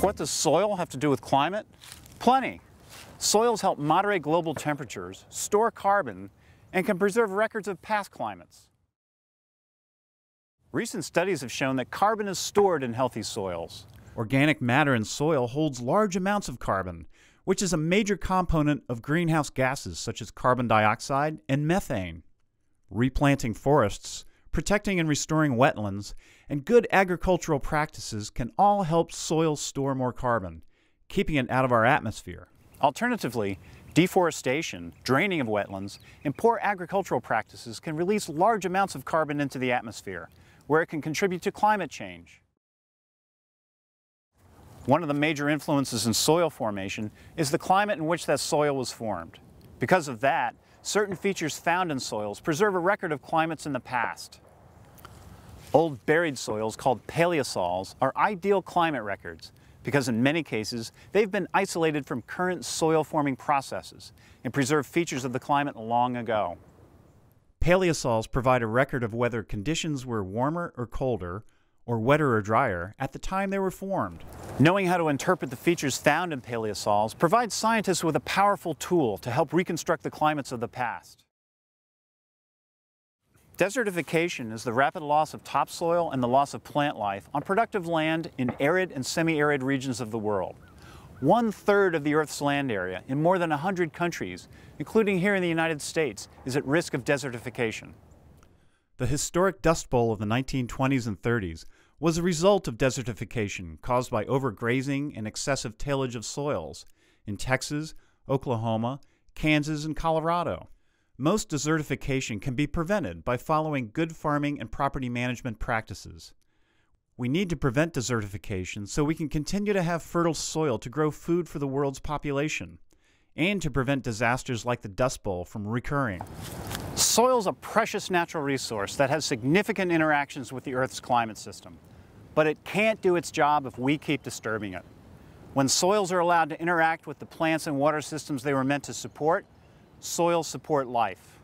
What does soil have to do with climate? Plenty. Soils help moderate global temperatures, store carbon, and can preserve records of past climates. Recent studies have shown that carbon is stored in healthy soils. Organic matter in soil holds large amounts of carbon, which is a major component of greenhouse gases such as carbon dioxide and methane. Replanting forests, protecting and restoring wetlands, and good agricultural practices can all help soil store more carbon, keeping it out of our atmosphere. Alternatively, deforestation, draining of wetlands, and poor agricultural practices can release large amounts of carbon into the atmosphere, where it can contribute to climate change. One of the major influences in soil formation is the climate in which that soil was formed. Because of that, certain features found in soils preserve a record of climates in the past. Old buried soils, called paleosols, are ideal climate records because in many cases they've been isolated from current soil forming processes and preserve features of the climate long ago. Paleosols provide a record of whether conditions were warmer or colder, or wetter or drier at the time they were formed. Knowing how to interpret the features found in paleosols provides scientists with a powerful tool to help reconstruct the climates of the past. Desertification is the rapid loss of topsoil and the loss of plant life on productive land in arid and semi-arid regions of the world. 1/3 of the Earth's land area in more than 100 countries, including here in the United States, is at risk of desertification. The historic Dust Bowl of the 1920s and 30s was a result of desertification caused by overgrazing and excessive tillage of soils in Texas, Oklahoma, Kansas, and Colorado. Most desertification can be prevented by following good farming and property management practices. We need to prevent desertification so we can continue to have fertile soil to grow food for the world's population, and to prevent disasters like the Dust Bowl from recurring. Soil is a precious natural resource that has significant interactions with the Earth's climate system, but it can't do its job if we keep disturbing it. When soils are allowed to interact with the plants and water systems they were meant to support, soils support life.